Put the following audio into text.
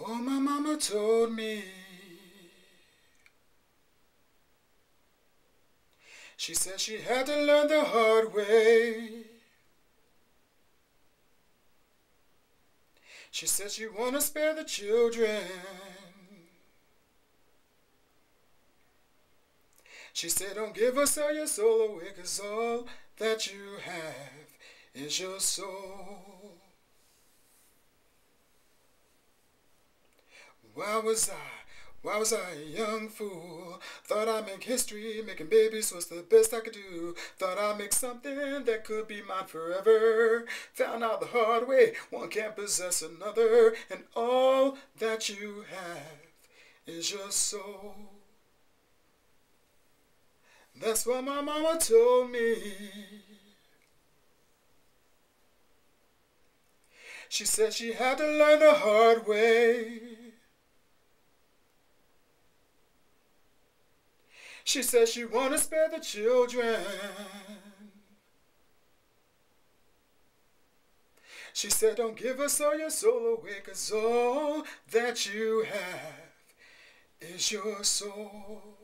Oh, my mama told me. She said she had to learn the hard way. She said she wanna spare the children. She said, don't give us all your soul away, 'cause all that you have is your soul. Why was I a young fool? Thought I'd make history, making babies was the best I could do. Thought I'd make something that could be mine forever. Found out the hard way, one can't possess another. And all that you have is your soul. That's what my mama told me. She said she had to learn the hard way. She said she wanna spare the children. She said, don't give us all your soul away, 'cause all that you have is your soul.